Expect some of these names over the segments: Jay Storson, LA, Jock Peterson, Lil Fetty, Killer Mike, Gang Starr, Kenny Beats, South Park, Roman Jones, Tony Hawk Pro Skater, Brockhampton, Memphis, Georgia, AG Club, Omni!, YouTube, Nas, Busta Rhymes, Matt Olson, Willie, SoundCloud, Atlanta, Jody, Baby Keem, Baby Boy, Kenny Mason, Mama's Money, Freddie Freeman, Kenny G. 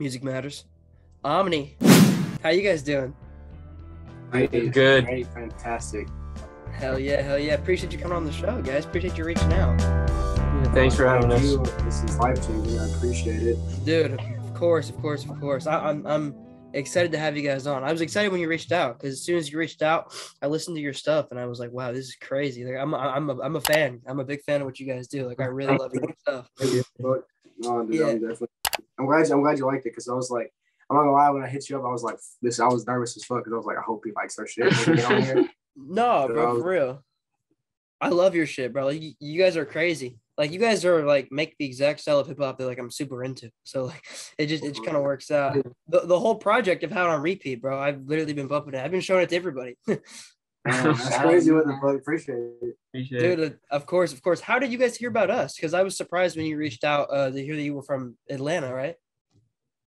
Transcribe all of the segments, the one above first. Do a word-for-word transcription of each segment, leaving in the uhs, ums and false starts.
Music matters. Omni, how you guys doing? Great, good. Great, fantastic. Hell yeah, hell yeah. Appreciate you coming on the show, guys. Appreciate you reaching out. Dude, Thanks for having us. You. This is life-changing. I appreciate it. Dude, of course, of course, of course. I, I'm I'm excited to have you guys on. I was excited when you reached out, because as soon as you reached out, I listened to your stuff, and I was like, wow, this is crazy. Like, I'm, I'm, a, I'm a fan. I'm a big fan of what you guys do. Like, I really love your stuff. But, no, dude, yeah. I'm, definitely, I'm, glad, I'm glad you liked it, because I was like, I'm not gonna lie, when I hit you up, I was like, this, I was nervous as fuck, because I was like, I hope he likes our shit. Get on here. No, so bro, was, for real. I love your shit, bro. Like, you, you guys are crazy. Like, you guys are, like, make the exact style of hip-hop that, like, I'm super into. So, like, it just it just kind of works out. The, the whole project I've had on repeat, bro. I've literally been bumping it. I've been showing it to everybody. Man, that's crazy with the fuck. Appreciate it. Appreciate Dude, it. Of course, of course. How did you guys hear about us? Because I was surprised when you reached out uh, to hear that you were from Atlanta, right?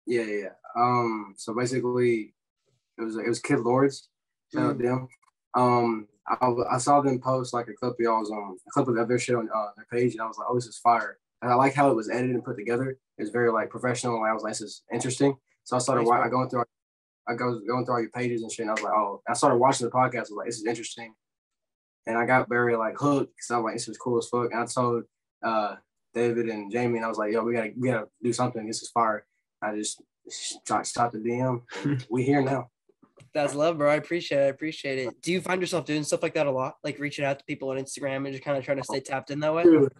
Yeah, yeah. Um, so basically, it was it was Kid Lords. Mm. Them. Um, I, I saw them post like a clip of y'all's um a clip of their shit on uh, their page, and I was like, oh, this is fire. And I like how it was edited and put together. It's very like professional, and I was like, this is interesting. So I started nice, I going through I go going through all your pages and shit. And I was like, oh, I started watching the podcast. I was like, this is interesting, and I got very like hooked because I was like, this is cool as fuck. And I told uh David and Jamie, and I was like, yo, we gotta we gotta do something. This is fire. I just shot the D M. We here now. That's love, bro. I appreciate it. I appreciate it. Do you find yourself doing stuff like that a lot? Like reaching out to people on Instagram and just kind of trying to stay tapped in that way? Dude,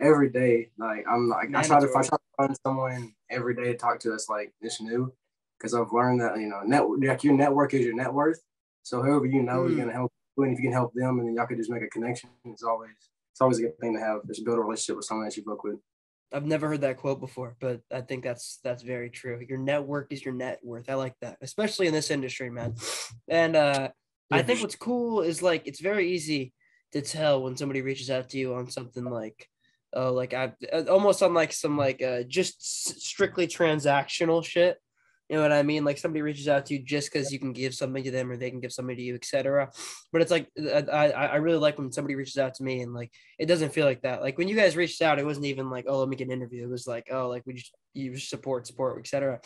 every day. Like, I'm like, I try, to, I try to find someone every day to talk to us like this new, because I've learned that, you know, network, like your network is your net worth. So whoever you know mm. is going to help you, and if you can help them, and then y'all can just make a connection. It's always, it's always a good thing to have, just build a relationship with someone that you book with. I've never heard that quote before, but I think that's that's very true. Your network is your net worth. I like that, especially in this industry, man. And uh, I think what's cool is, like, it's very easy to tell when somebody reaches out to you on something like, oh, like I almost on like some like uh, just strictly transactional shit. You know what I mean? Like somebody reaches out to you just because you can give something to them or they can give something to you, et cetera. But it's like, I, I really like when somebody reaches out to me and like, it doesn't feel like that. Like when you guys reached out, it wasn't even like, oh, let me get an interview. It was like, oh, like we just, you support, support, et cetera.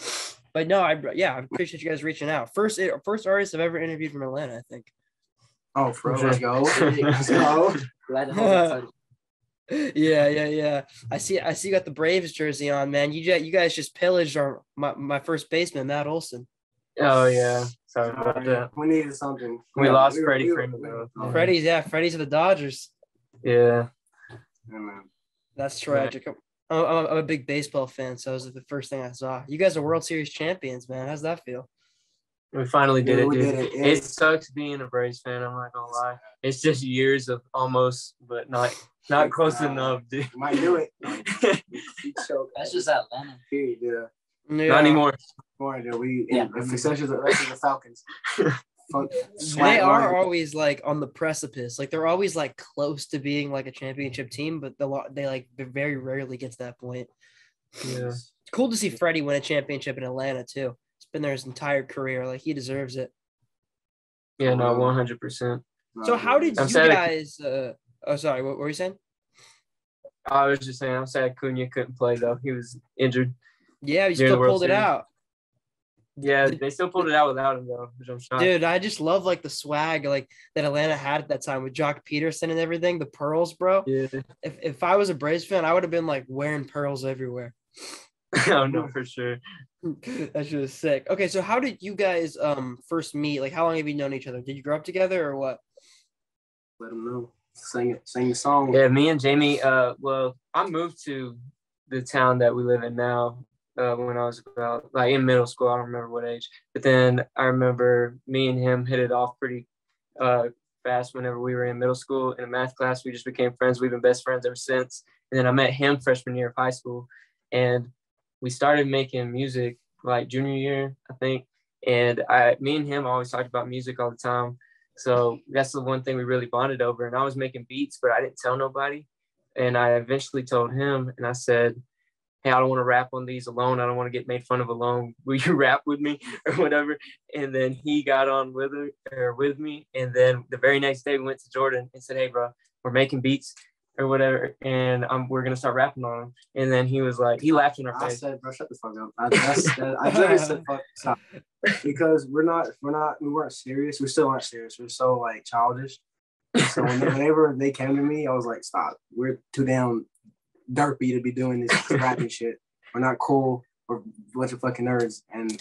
But no, I, yeah, I appreciate you guys reaching out. First, first artist I've ever interviewed from Atlanta, I think. Oh, for sure. Let's go. Let's go. Glad yeah yeah yeah I see I see you got the Braves jersey on, man. You you guys just pillaged our my, my first baseman, Matt Olson. Oh yeah, sorry about that. We needed something. We, we lost we Freddie Freeman. Freddie's yeah Freddie's of the Dodgers. Yeah, that's tragic. I'm, I'm, I'm a big baseball fan, so it was the first thing I saw. You guys are World Series champions, man. How's that feel? We finally did yeah, it, dude. Did it. It, it sucks being a Braves fan. I'm not gonna lie. It's just years of almost, but not, not close uh, enough, dude. Might do it. That's just Atlanta. Period, dude. Yeah. Not anymore. More, dude. We yeah. In, in succession of the Falcons. Fuck. They are always like on the precipice. Like they're always like close to being like a championship team, but the lot they like very rarely get to that point. Yeah. It's cool to see Freddie win a championship in Atlanta too. Been there his entire career, like he deserves it. Yeah, no, one hundred percent. So how did I'm you guys uh oh sorry what were you saying? I was just saying I'm sad Cunha couldn't play though. He was injured. Yeah, he still pulled it out. Yeah, they still pulled it out without him though, which I'm shocked. Dude, I just love like the swag like that Atlanta had at that time with Jock Peterson and everything, the pearls, bro. Yeah. If if I was a Braves fan, I would have been like wearing pearls everywhere. Oh no, for sure. That shit was sick. Okay, so how did you guys um first meet? Like, how long have you known each other? Did you grow up together or what? Let them know. Sing it. Sing the song. Yeah, me and Jamie. Uh, well, I moved to the town that we live in now. Uh, when I was about like in middle school, I don't remember what age. But then I remember me and him hit it off pretty uh fast. Whenever we were in middle school in a math class, we just became friends. We've been best friends ever since. And then I met him freshman year of high school, and we started making music like junior year, I think. And I, me and him always talked about music all the time. So that's the one thing we really bonded over. And I was making beats, but I didn't tell nobody. And I eventually told him, and I said, hey, I don't want to rap on these alone. I don't want to get made fun of alone. Will you rap with me or whatever? And then he got on with her or with me. And then the very next day we went to Jordan and said, hey, bro, we're making beats. or whatever, and um, we're gonna start rapping on him. And then he was like, he laughed in our face. I said, bro, shut the fuck up. I, that's, that, I literally said, fuck, stop. Because we're not, we're not, we weren't serious. We still aren't serious. We're so like childish. So whenever they came to me, I was like, stop. We're too damn derpy to be doing this rapping shit. We're not cool. We're a bunch of fucking nerds. And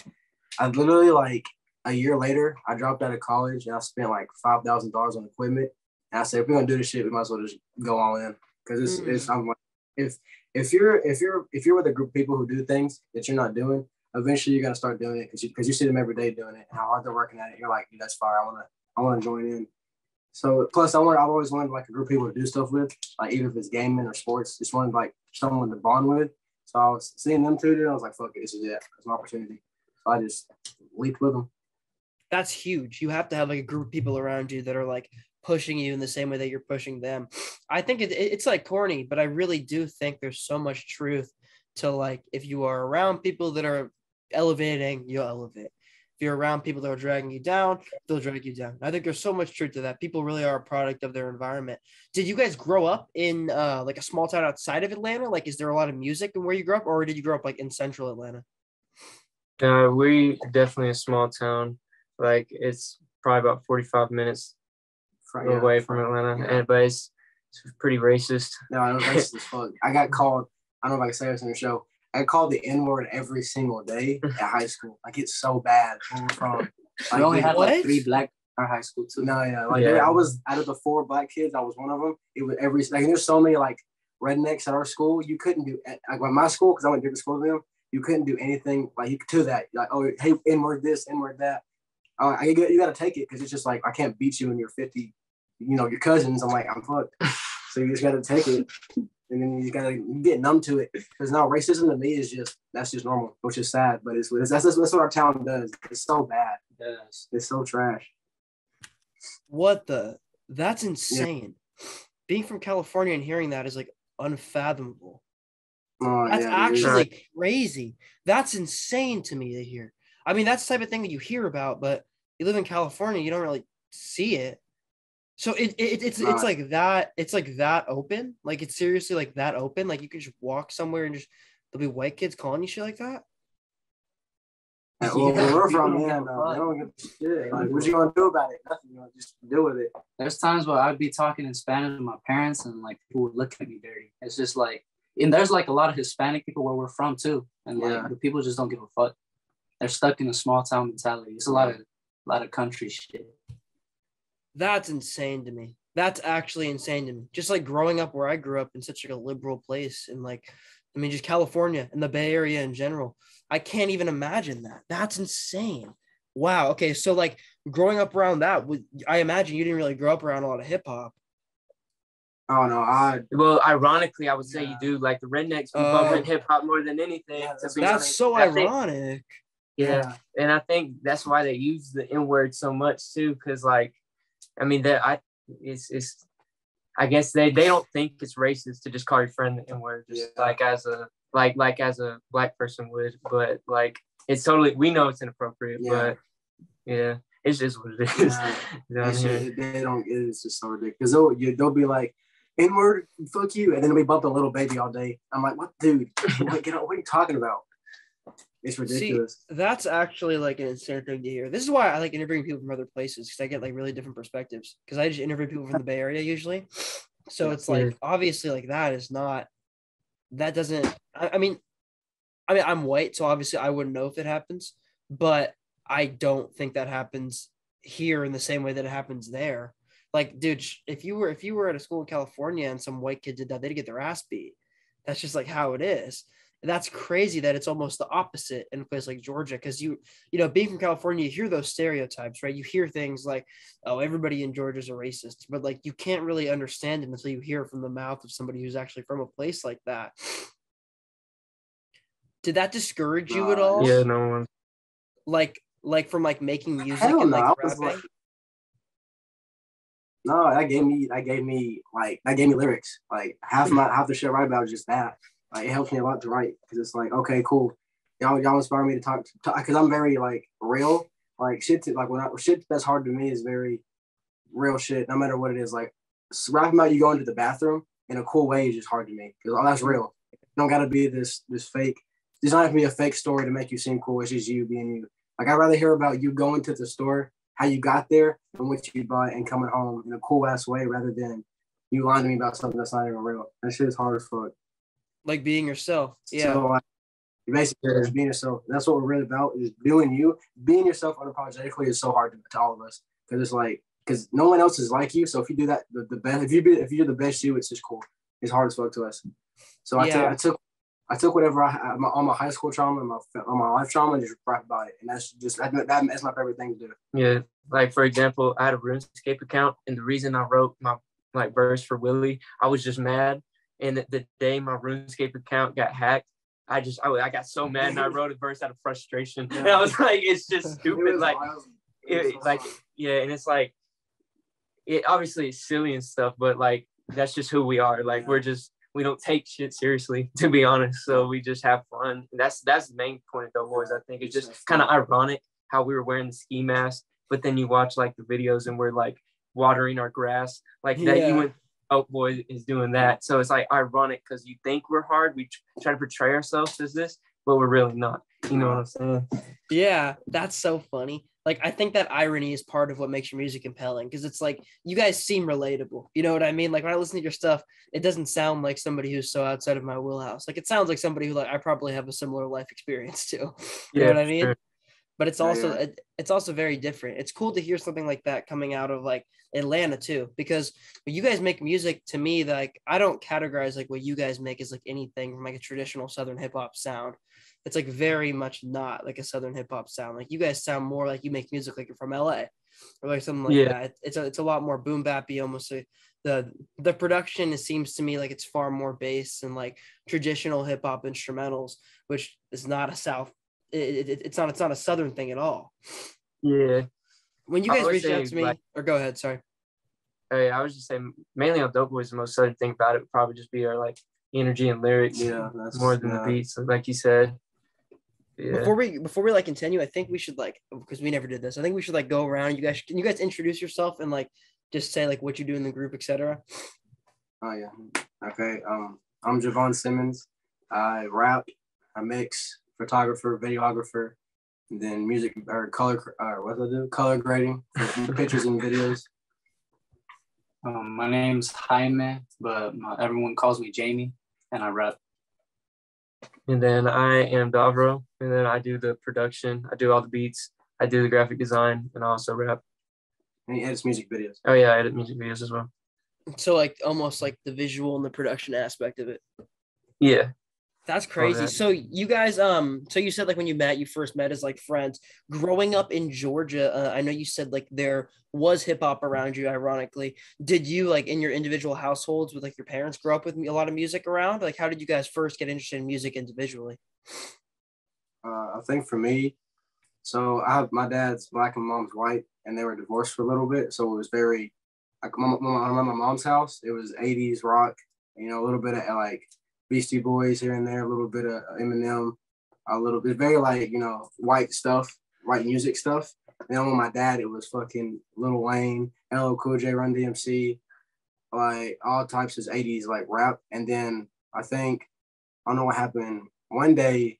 I literally like a year later, I dropped out of college and I spent like five thousand dollars on equipment. And I said, if we're gonna do this shit, we might as well just go all in. Cause it's, mm-hmm. it's I'm like, if if you're if you're if you're with a group of people who do things that you're not doing, eventually you're gonna start doing it because you because you see them every day doing it and how hard they're working at it. You're like, dude, that's fire. I wanna I wanna join in. So plus I want I've always wanted like a group of people to do stuff with, like even if it's gaming or sports, just wanted like someone to bond with. So I was seeing them two, and I was like, fuck it, this is it. It's an opportunity. So I just leaped with them. That's huge. You have to have like a group of people around you that are like pushing you in the same way that you're pushing them. I think it, it's like corny, but I really do think there's so much truth to like, if you are around people that are elevating, you'll elevate. If you're around people that are dragging you down, they'll drag you down. I think there's so much truth to that. People really are a product of their environment. Did you guys grow up in uh, like a small town outside of Atlanta? Like, is there a lot of music in where you grew up, or did you grow up like in central Atlanta? Uh, we definitely a small town. Like it's probably about forty-five minutes right, yeah, away from Atlanta, yeah. and but it's, it's pretty racist. No, it was racist as fuck. I got called, I don't know if I can say this on the show, I called the N-word every single day at high school. Like, it's so bad. From, I only had, like, three black at high school, too. No, yeah. Like, yeah. I was, out of the four black kids, I was one of them. It was every, like, and there's so many, like, rednecks at our school. You couldn't do, like, at my school, because I went to different schools with them, you couldn't do anything, like, to that. Like, oh, hey, N-word this, N-word that. Uh, I, you got to take it, because it's just like, I can't beat you and your fifty, you know, your cousins. I'm like, I'm fucked. So you just got to take it. And then you gotta get numb to it, because now racism to me is just that's just normal, which is sad. But it's that's that's, that's what our town does. It's so bad. It does. It's so trash. What the? That's insane. Yeah. Being from California and hearing that is like unfathomable. Oh, that's yeah, actually yeah. crazy. That's insane to me to hear. I mean, that's the type of thing that you hear about, but you live in California, you don't really see it. So it, it it's it's like that it's like that open like it's seriously like that open like you can just walk somewhere and just there'll be white kids calling you shit like that. Yeah, well, where we're from, yeah, no, they don't give a shit. Like, what you gonna do about it? Nothing. You know, just deal with it. There's times where I'd be talking in Spanish to my parents and like people would look at me dirty. It's just like, and there's like a lot of Hispanic people where we're from too, and like yeah. the people just don't give a fuck. They're stuck in a small town mentality. It's a lot of a lot of country shit. That's insane to me. That's actually insane to me. Just like growing up where I grew up in such like a liberal place, and like, I mean, just California and the Bay Area in general. I can't even imagine that. That's insane. Wow. Okay. So like growing up around that, I imagine you didn't really grow up around a lot of hip hop. Oh no. I well, ironically, I would say yeah. you do. Like the rednecks be uh, bumping hip hop more than anything. Yeah, that's that's so I ironic. Think, yeah. yeah. And I think that's why they use the N word so much too, because like. I mean, that I it's it's I guess they, they don't think it's racist to just call your friend the N-word, just yeah. like as a like like as a black person would, but like it's totally we know it's inappropriate, yeah. but yeah, it's just what it is. Yeah. You know what I mean? They don't. It's just so ridiculous. They'll you, they'll be like N-word, fuck you, and then we bump the little baby all day. I'm like, what, dude? Like, get out, what are you talking about? It's ridiculous. See, that's actually like an insane thing to hear. This is why I like interviewing people from other places, because I get like really different perspectives. Because I just interview people from the Bay Area usually, so it's like obviously like that is not that doesn't. I, I mean, I mean I'm white, so obviously I wouldn't know if it happens, but I don't think that happens here in the same way that it happens there. Like, dude, if you were if you were at a school in California and some white kid did that, they'd get their ass beat. That's just like how it is. That's crazy that it's almost the opposite in a place like Georgia, because you you know being from California, you hear those stereotypes, right? You hear things like, oh, everybody in Georgia is a racist, but like you can't really understand it until you hear it from the mouth of somebody who's actually from a place like that. Did that discourage you at all? Yeah, no one. Like, like from like making music and like know. rapping. Like, no, that gave me, that gave me like, that gave me lyrics. Like half my half the shit I write about is just that. Like, it helps me a lot to write, because it's like, okay, cool. Y'all, y'all inspire me to talk, because I'm very like real. Like shit, to, like when I shit that's hard to me is very real shit, no matter what it is. Like rapping about you going to the bathroom in a cool way is just hard to make. Because all that's real. You don't got to be this this fake. It's not gonna be a fake story to make you seem cool. It's just you being you. Like, I'd rather hear about you going to the store, how you got there, and what you bought, and coming home in a cool-ass way rather than you lying to me about something that's not even real. That shit is hard as fuck. Like being yourself. Yeah. So, like, basically, it's being yourself. That's what we're really about, is doing you. Being yourself unapologetically is so hard to, to all of us. Because it's like, because no one else is like you. So if you do that, the, the best, if you be, if you do the best you, it's just cool. It's hard as fuck to us. So I, yeah. t- I took I took whatever I my, all my high school trauma and my all my life trauma and just rapped about it, and that's just that, that's my favorite thing to do. Yeah, like for example, I had a RuneScape account, and the reason I wrote my like verse for Willie, I was just mad, and the, the day my RuneScape account got hacked, I just I, I got so mad and I wrote a verse out of frustration, yeah. and I was like, it's just stupid, it was like wild. It, it was like wild. Yeah, and it's like it obviously it's silly and stuff, but like that's just who we are. Like yeah. we're just. We don't take shit seriously, to be honest. So we just have fun. And that's that's the main point, though, boys. I think it's just kind of ironic how we were wearing the ski mask, but then you watch like the videos and we're like watering our grass, like yeah. that. You and Oak Boy is doing that, so it's like ironic because you think we're hard. We try to portray ourselves as this, but we're really not. You know what I'm saying? Yeah, that's so funny. Like, I think that irony is part of what makes your music compelling, because it's like, you guys seem relatable. You know what I mean? Like, when I listen to your stuff, it doesn't sound like somebody who's so outside of my wheelhouse. Like, it sounds like somebody who, like, I probably have a similar life experience to. You yeah, know what I mean? Sure. But it's also, yeah, yeah. It, it's also very different. It's cool to hear something like that coming out of, like, Atlanta, too, because when you guys make music, to me, like, I don't categorize, like, what you guys make as, like, anything from, like, a traditional Southern hip-hop sound. It's like very much not like a Southern hip hop sound. Like, you guys sound more like you make music like you're from L A or like something like yeah. that. It's a, it's a lot more boom bappy almost. The the production, it seems to me like it's far more bass and like traditional hip hop instrumentals, which is not a South. It, it, it's not it's not a Southern thing at all. Yeah. When you guys reached out to me, like, or go ahead, sorry. Hey, I was just saying mainly on Dope Boys, the most Southern thing about it would probably just be our like energy and lyrics, yeah, that's, more than yeah. the beats, like you said. Yeah. Before we before we like continue, I think we should like because we never did this. I think we should like go around. You guys, can you guys introduce yourself and like just say like what you do in the group, et cetera. Oh yeah, okay. Um, I'm Javon Simmons. I rap, I mix, photographer, videographer, and then music or color. Uh, what do I do? Color grading for pictures and videos. Um, my name's Jaime, but my, everyone calls me Jamie, and I rap. And then I am Davro, and then I do the production. I do all the beats. I do the graphic design, and I also rap. And he edits music videos. Oh, yeah, I edit music videos as well. So, like, almost, like, the visual and the production aspect of it. Yeah. That's crazy. Oh, yeah. So, you guys, um, so you said, like, when you met, you first met as, like, friends. Growing up in Georgia, uh, I know you said, like, there was hip-hop around you, ironically. Did you, like, in your individual households with, like, your parents grow up with a lot of music around? Like, how did you guys first get interested in music individually? Uh, I think for me, so I have my dad's black and mom's white, and they were divorced for a little bit. So, it was very, like, my, my, my mom's house, it was eighties rock, you know, a little bit of, like, Beastie Boys here and there, a little bit of Eminem, a little bit, very like, you know, white stuff, white music stuff. And then with my dad, it was fucking Lil Wayne, L L Cool J, Run D M C, like all types of eighties, like rap. And then I think, I don't know what happened. One day,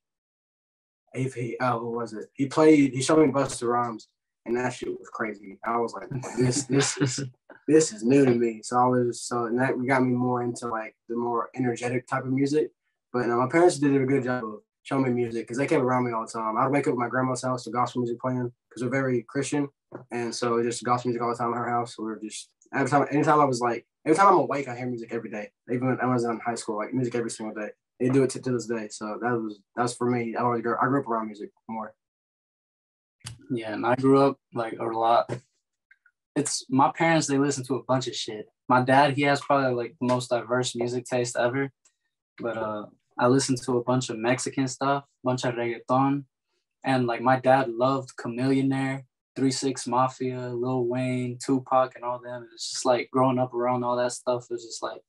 if he, oh, what was it? He played, he showed me Busta Rhymes, and that shit was crazy. I was like, this, this is... This is new to me. So I was, so and that got me more into like the more energetic type of music. But no, my parents did a good job of showing me music because they kept around me all the time. I'd wake up at my grandma's house to gospel music playing because we're very Christian. And so just gospel music all the time at her house. So we were just, every time, anytime I was like, every time I'm awake, I hear music every day. Even when I was in high school, like music every single day. They do it to, to this day. So that was, that's for me. I always grew, I grew up around music more. Yeah. And I grew up like a lot. It's my parents, they listen to a bunch of shit. My dad, he has probably like the most diverse music taste ever. But uh, I listened to a bunch of Mexican stuff, bunch of reggaeton. And like my dad loved Chamillionaire, three six Mafia, Lil Wayne, Tupac, and all them. It's just like growing up around all that stuff. It was just like,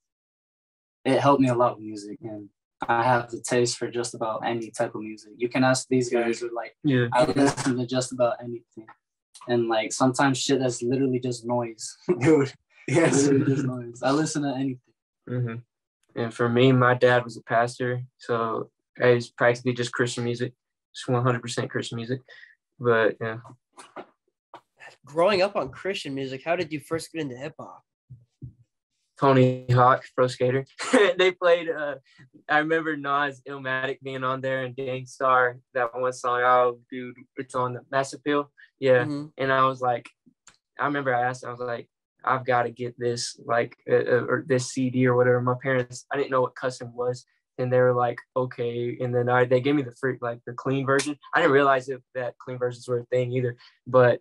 it helped me a lot with music. And I have the taste for just about any type of music. You can ask these guys, who like, yeah. I listen to just about anything. And like sometimes shit that's literally just noise, dude. Yes, just noise. I listen to anything. Mm-hmm. And for me, my dad was a pastor, so it was practically just Christian music, just one hundred percent Christian music. But yeah. Growing up on Christian music, how did you first get into hip hop? Tony Hawk, Pro Skater. They played, uh, I remember Nas Illmatic being on there and Gang Starr, that one song, oh, dude, it's on the Mass Appeal. Yeah. Mm-hmm. And I was like, I remember I asked, I was like, I've got to get this, like, uh, or this C D or whatever. My parents, I didn't know what custom was. And they were like, okay. And then I, they gave me the free, like the clean version. I didn't realize if that clean versions were a thing either, but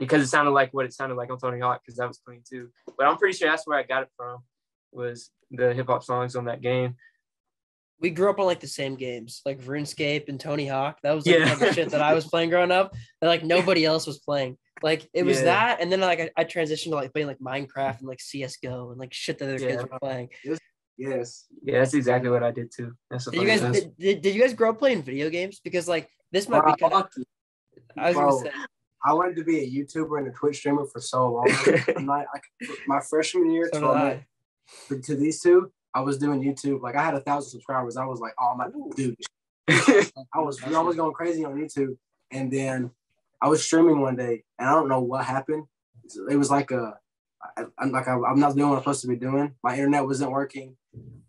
because it sounded like what it sounded like on Tony Hawk, because I was clean too. But I'm pretty sure that's where I got it from, was the hip hop songs on that game. We grew up on like the same games, like RuneScape and Tony Hawk. That was like, yeah. the shit that I was playing growing up that like nobody else was playing. Like it was yeah. that, and then like I, I transitioned to like playing like Minecraft and like C S G O and like shit that other yeah. kids were playing. Was, yes, yeah, that's exactly what I did too. That's what did you guys did, did, did you guys grow up playing video games? Because like this might wow. be kind of, I was Bro, gonna say I wanted to be a YouTuber and a Twitch streamer for so long. my, I, my freshman year, so my, to these two, I was doing YouTube. Like I had a thousand subscribers. I was like, oh my dude, I was I was going crazy on YouTube, and then. I was streaming one day, and I don't know what happened. It was like a, I'm like I, I'm not doing what I'm supposed to be doing. My internet wasn't working.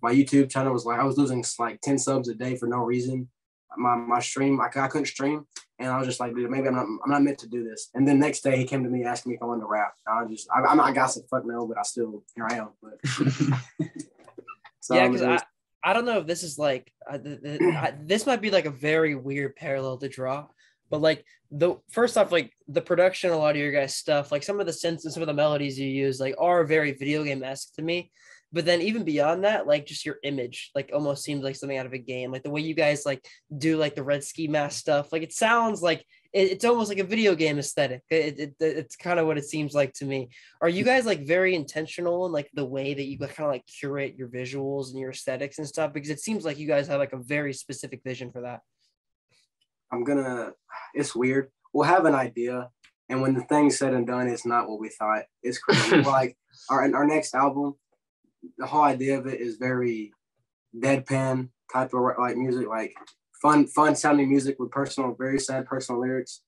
My YouTube channel was like I was losing like ten subs a day for no reason. My my stream, I, I couldn't stream, and I was just like, dude, maybe I'm not I'm not meant to do this. And then next day, he came to me asking me if I wanted to rap. I just I, I'm not I got some fuck no, but I still here I am. But so, yeah, because I. I don't know if this is like uh, th- th- I, this might be like a very weird parallel to draw. But like the first off, like the production, a lot of your guys' stuff, like some of the synths and some of the melodies you use, like are very video game-esque to me. But then even beyond that, like just your image, like almost seems like something out of a game. Like the way you guys like do like the red ski mask stuff, like it sounds like it, it's almost like a video game aesthetic. It, it, it's kind of what it seems like to me. Are you guys like very intentional in like the way that you kind of like curate your visuals and your aesthetics and stuff? Because it seems like you guys have like a very specific vision for that. I'm gonna, it's weird. We'll have an idea. And when the thing's said and done, it's not what we thought. It's crazy. Like our, our next album, the whole idea of it is very deadpan type of like music, like fun, fun sounding music with personal, very sad personal lyrics.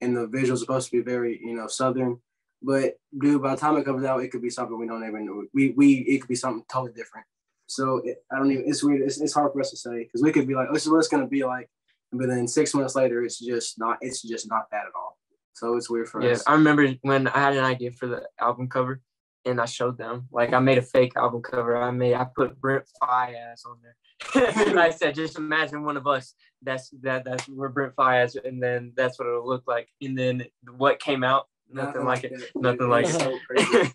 And the visuals are supposed to be very, you know, Southern, but dude, by the time it comes out, it could be something we don't even know. We, we, it could be something totally different. So it, I don't even, it's weird. It's, it's hard for us to say. Cause we could be like, this is what it's going to be like. But then six months later, it's just not, it's just not that at all. So it's weird for yeah, us. Yeah, I remember when I had an idea for the album cover and I showed them, like I made a fake album cover. I made, I put Brent Fayez on there. And I said, just imagine one of us, that's, that, that's, we're Brent Fayez. And then that's what it'll look like. And then what came out, nothing, nothing like it, it. nothing like it.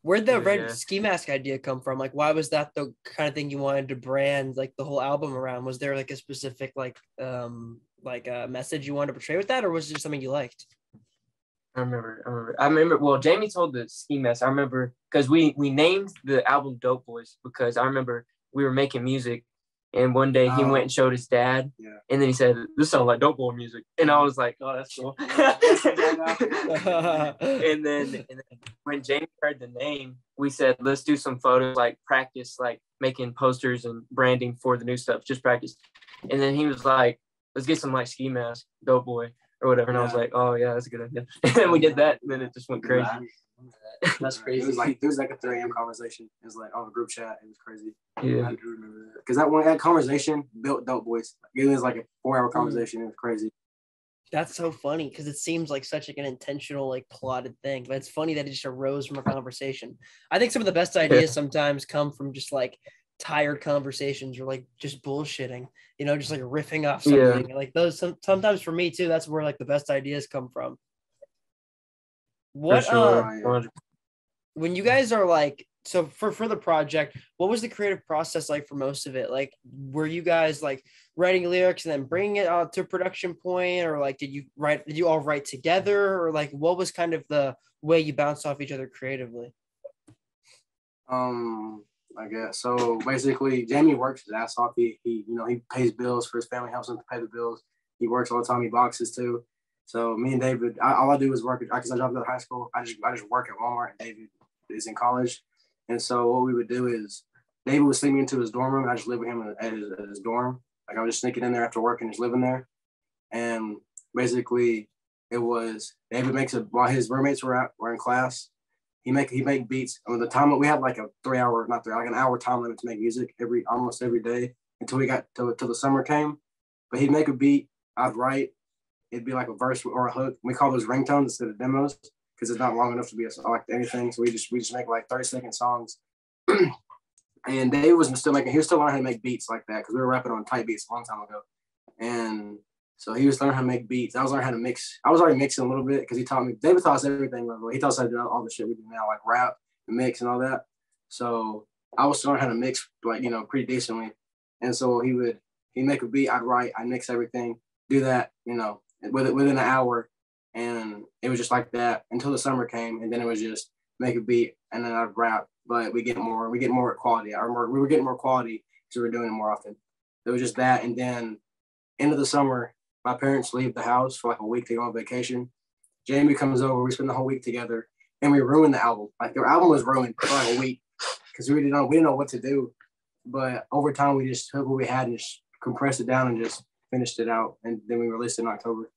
Where'd the red yeah. ski mask idea come from? Like, why was that the kind of thing you wanted to brand like the whole album around? Was there like a specific like um like a message you wanted to portray with that, or was it just something you liked? I remember, I remember, I remember. Well, Jamie told the ski mask. I remember because we we named the album Dope Boys because I remember we were making music, and one day he um, went and showed his dad, yeah. and then he said, "This sounds like Dope Boy music," and I was like, "Oh, that's cool." and then. And then when Jamie heard the name, we said, let's do some photos, like practice, like making posters and branding for the new stuff, just practice. And then he was like, let's get some like ski masks, Dope Boy or whatever. And yeah. I was like, oh yeah, that's a good idea. And we did that and then it just went crazy. That's crazy. It was like, it was like a three a.m. conversation. It was like on a group chat. It was crazy. Yeah. I do remember that. Because that one that conversation built Dope Boys. It was like a four hour conversation. Mm. It was crazy. That's so funny because it seems like such like an intentional, like plotted thing. But it's funny that it just arose from a conversation. I think some of the best ideas sometimes come from just like tired conversations or like just bullshitting, you know, just like riffing off something. Yeah. Like those some, sometimes for me too, that's where like the best ideas come from. What sure, um, when you guys are like so for, for the project, what was the creative process like for most of it? Like, were you guys like writing lyrics and then bringing it out to a production point, or like, did you write, did you all write together, or like, what was kind of the way you bounced off each other creatively? Um, I guess. So basically Jamie works his ass off. He, he, you know, he pays bills for his family, helps him to pay the bills. He works all the time. He boxes too. So me and David, I, all I do is work. Cause I dropped out of high school. I just, I just work at Walmart and David is in college. And so what we would do is David would sneak me into his dorm room. I just lived with him at his, at his dorm. Like I was just sneaking in there after work and just living there. And basically it was David makes it while his roommates were out, were in class. He make he make beats. I mean, the time we had like a three hour, not three, like an hour time limit to make music every almost every day until we got till, till the summer came. But he'd make a beat, I'd write. It'd be like a verse or a hook. We call those ringtones instead of demos because it's not long enough to be a song, like anything. So we just we just make like thirty second songs. And Dave was still making, he was still learning how to make beats like that because we were rapping on tight beats a long time ago. And so he was learning how to make beats. I was learning how to mix. I was already mixing a little bit because he taught me, David taught us everything. He taught us how to do all the shit we do now, like rap and mix and all that. So I was learning how to mix, like, you know, pretty decently. And so he would, he'd make a beat, I'd write, I'd mix everything, do that, you know, within an hour. And it was just like that until the summer came. And then it was just make a beat and then I'd rap. But we get more, we get more quality. I remember we were getting more quality because we were doing it more often. It was just that. And then end of the summer, my parents leave the house for like a week to go on vacation. Jamie comes over, we spend the whole week together and we ruined the album. Like their album was ruined for like a week because we didn't know, we didn't know what to do. But over time, we just took what we had and just compressed it down and just finished it out. And then we released it in October.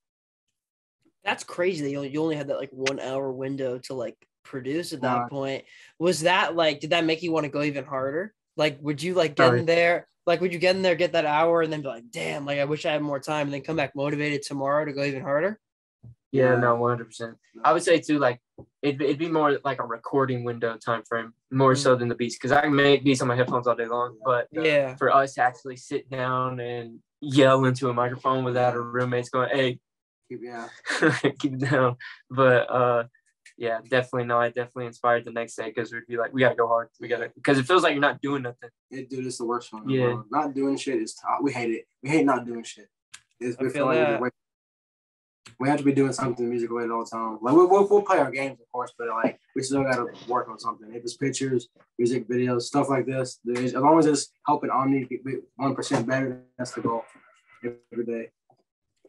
That's crazy that you only had that like one hour window to like produce at that uh, point. Was that like, did that make you want to go even harder? Like, would you like get sorry. in there? Like, would you get in there, get that hour and then be like, damn, like I wish I had more time and then come back motivated tomorrow to go even harder? Yeah, no, one hundred percent. I would say too, like, it'd, it'd be more like a recording window time frame, more mm-hmm. so than the beats, because I can make beats on my headphones all day long, but uh, yeah, for us to actually sit down and yell into a microphone without our roommates going, hey, keep it down. keep it down. But uh, yeah, definitely no, I definitely inspired the next day because we'd be like, we got to go hard. We got to, because it feels like you're not doing nothing. Yeah, dude, it's the worst one. Yeah. Bro. Not doing shit is top. We hate it. We hate not doing shit. It's, we, feel like we're, we have to be doing something music related all the time. Like, we'll, we'll, we'll play our games, of course, but like, we still got to work on something. If it's pictures, music videos, stuff like this, as long as it's helping Omni be one percent better, that's the goal every day.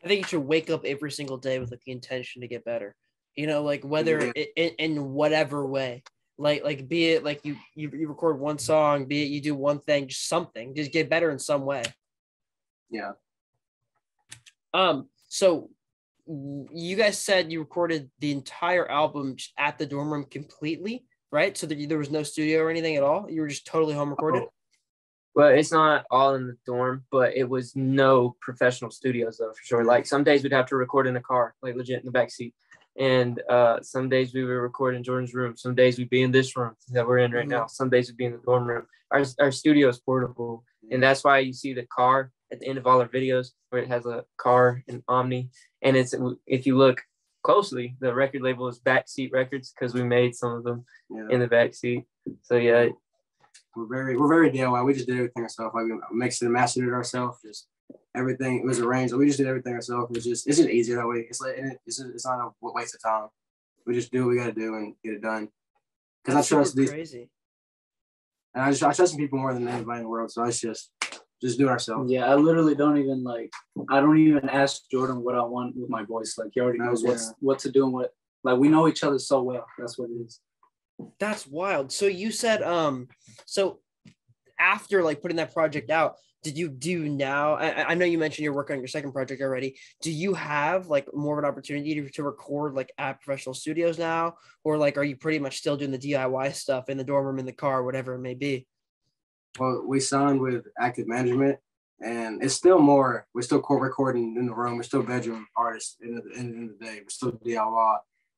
I think you should wake up every single day with like the intention to get better. You know, like whether yeah. in, in whatever way, like like be it like you, you you record one song, be it you do one thing, just something, just get better in some way. Yeah. Um. So you guys said you recorded the entire album at the dorm room completely, right? So that there was no studio or anything at all. You were just totally home recorded. Oh. Well, it's not all in the dorm, but it was no professional studios though, for sure. Like some days we'd have to record in a car, like legit in the backseat. And uh, some days we would record in Jordan's room. Some days we'd be in this room that we're in right now. Some days we'd be in the dorm room. Our our studio is portable. And that's why you see the car at the end of all our videos where it has a car and Omni. And it's, if you look closely, the record label is Backseat Records because we made some of them yeah. in the backseat. So yeah. We're very, we're very D I Y. We just did everything ourselves. Like we mixed and mastered it ourselves. Just everything, it was arranged. We just did everything ourselves. It's just, it's just easier that way. It's like, it's just, it's not a waste of time. We just do what we gotta do and get it done. Because I trust these, crazy. And I just, I trust people more than anybody in the world. So it's just, just do it ourselves. Yeah, I literally don't even like, I don't even ask Jordan what I want with my voice. Like he already knows yeah. what's what to do and what. Like we know each other so well. That's what it is. That's wild. So you said, um, so after like putting that project out, did you do now, I, I know you mentioned you're working on your second project already. Do you have like more of an opportunity to, to record like at professional studios now? Or like, are you pretty much still doing the D I Y stuff in the dorm room, in the car, whatever it may be? Well, we signed with Active Management and it's still more, we're still recording in the room. We're still bedroom artists at the end of the day. We're still D I Y.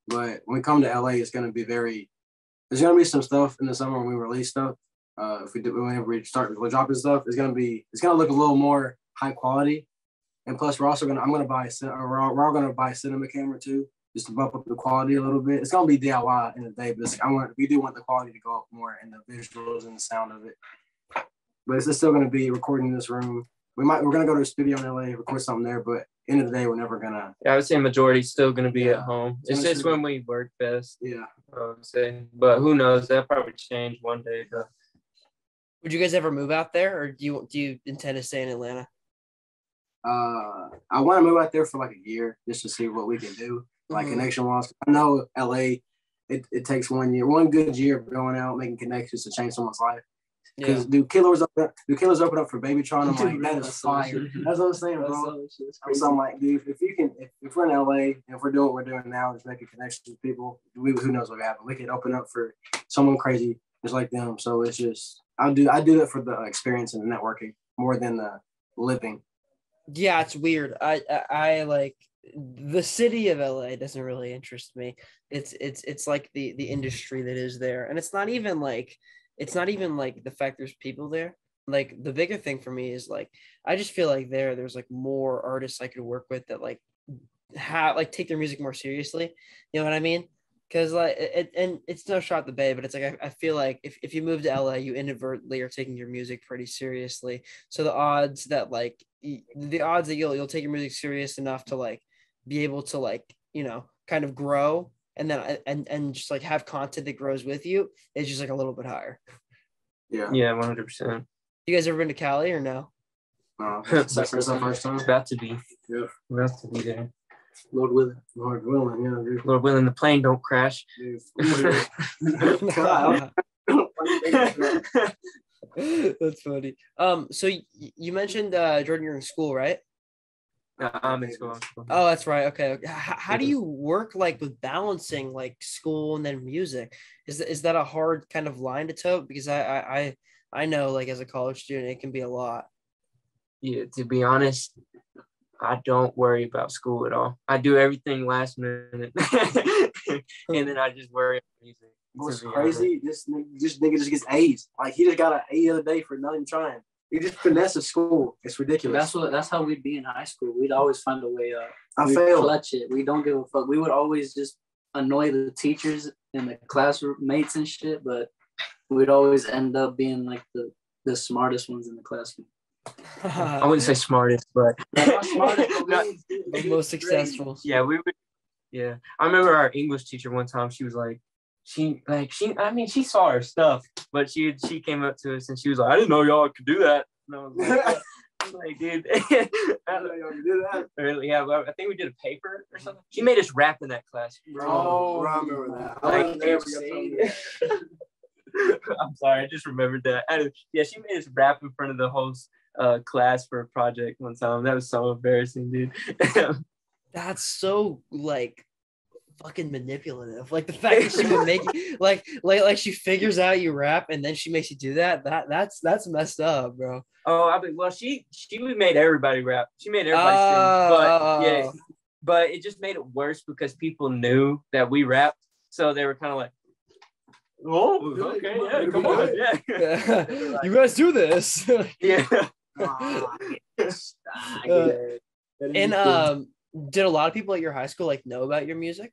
But when we come to L A, it's going to be very, there's gonna be some stuff in the summer when we release stuff. Uh, if we do, whenever we start dropping stuff, it's gonna be, it's gonna look a little more high quality. And plus, we're also gonna, I'm gonna buy, a, we're, all, we're all gonna buy a cinema camera too, just to bump up the quality a little bit. It's gonna be D I Y in the day, but it's, I want, we do want the quality to go up more and the visuals and the sound of it. But it's still gonna be recording in this room. We might, we're gonna go to a studio in L A, record something there, but end of the day, we're never gonna. Yeah, I would say majority still gonna be yeah. at home. It's, it's just when we work best. Yeah, I would say. But who knows? That probably change one day. Though. Would you guys ever move out there, or do you do you intend to stay in Atlanta? Uh, I want to move out there for like a year just to see what we can do, like mm-hmm. connection wise. I know L A it, it takes one year, one good year of going out, making connections to change someone's life. Because yeah. do killers open up, do killers open up for Baby Tron? I'm like, that is fire. That's what I'm saying, bro. So I'm like, dude, if you can, if, if we're in L A and if we're doing what we're doing now, just making connections with people, we, who knows what happened? We could open up for someone crazy just like them. So it's just, I do, I do it for the experience and the networking more than the living. Yeah, it's weird. I, I, I like the city of L A doesn't really interest me. It's, it's, it's like the the industry that is there, and it's not even like. It's not even like the fact there's people there. Like the bigger thing for me is like, I just feel like there, there's like more artists I could work with that like have like take their music more seriously. You know what I mean? Cause like, it, and it's no shot the Bay, but it's like, I, I feel like if, if you move to L A, you inadvertently are taking your music pretty seriously. So the odds that like, the odds that you'll, you'll take your music serious enough to like be able to like, you know, kind of grow and then and and just like have content that grows with you, it's just like a little bit higher. Yeah. Yeah, one hundred percent. You guys ever been to Cali or no? No. It's the first time. It's about to be. Yeah. About to be there. Lord willing. Lord willing, yeah. Dude. Lord willing, the plane don't crash. That's funny. Um, so y- you mentioned uh, Jordan, you're in school, right? No, I'm in school. Oh, that's right. Okay. How, how do you work like with balancing like school and then music? Is is that a hard kind of line to toe? Because I I I know like as a college student it can be a lot. Yeah. To be honest, I don't worry about school at all. I do everything last minute, and then I just worry about music. What's crazy? This this nigga just gets A's. Like he just got an A the other day for not even trying. You just finesse a school. It's ridiculous. That's what. That's how we'd be in high school. We'd always find a way up. I we'd failed. Clutch it. We don't give a fuck. We would always just annoy the teachers and the classmates and shit, but we'd always end up being like the, the smartest ones in the classroom. I wouldn't say smartest, but smartest, but we most successful. Yeah, we would. Yeah, I remember our English teacher one time. She was like. She like she I mean she saw her stuff, but she she came up to us and she was like, I didn't know y'all could do that. And I was like, I was like dude, I didn't know y'all could do that. Or, yeah, I think we did a paper or something. She made us rap in that class. Oh, oh I remember that. I like that. I'm sorry, I just remembered that. I, yeah, she made us rap in front of the whole uh, class for a project one time. That was so embarrassing, dude. That's so like. Fucking manipulative, like the fact that she would make you, like like like she figures out you rap and then she makes you do that that that's that's messed up, bro. Oh, I mean, well she she made everybody rap, she made everybody oh. sing, but yeah, but it just made it worse because people knew that we rapped, so they were kind of like, oh okay, yeah, come on, yeah, yeah. You guys do this. Yeah. uh, and um did a lot of people at your high school like know about your music?